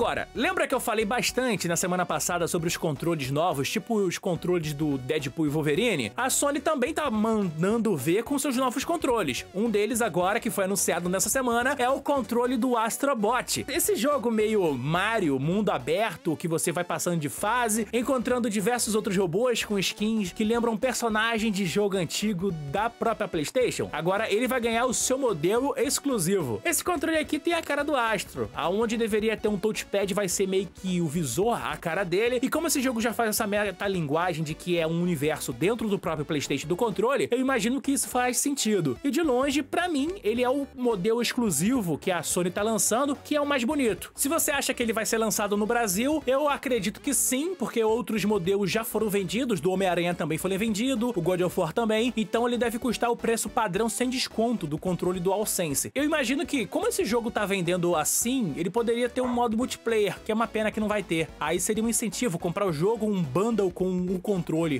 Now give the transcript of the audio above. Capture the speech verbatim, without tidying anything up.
Agora, lembra que eu falei bastante na semana passada sobre os controles novos, tipo os controles do Deadpool e Wolverine? A Sony também tá mandando ver com seus novos controles. Um deles agora, que foi anunciado nessa semana, é o controle do Astro Bot. Esse jogo meio Mario, mundo aberto, que você vai passando de fase, encontrando diversos outros robôs com skins que lembram personagens de jogo antigo da própria PlayStation. Agora ele vai ganhar o seu modelo exclusivo. Esse controle aqui tem a cara do Astro, aonde deveria ter um touchpad, vai ser meio que o visor, a cara dele. E como esse jogo já faz essa metalinguagem de que é um universo dentro do próprio PlayStation do controle, eu imagino que isso faz sentido. E de longe, pra mim, ele é o modelo exclusivo que a Sony tá lançando, que é o mais bonito. Se você acha que ele vai ser lançado no Brasil, eu acredito que sim, porque outros modelos já foram vendidos, do Homem-Aranha também foi vendido, o God of War também, então ele deve custar o preço padrão sem desconto do controle do DualSense. Eu imagino que, como esse jogo tá vendendo assim, ele poderia ter um modo multiplayer, que é uma pena que não vai ter. Aí seria um incentivo comprar o jogo, um bundle com o controle.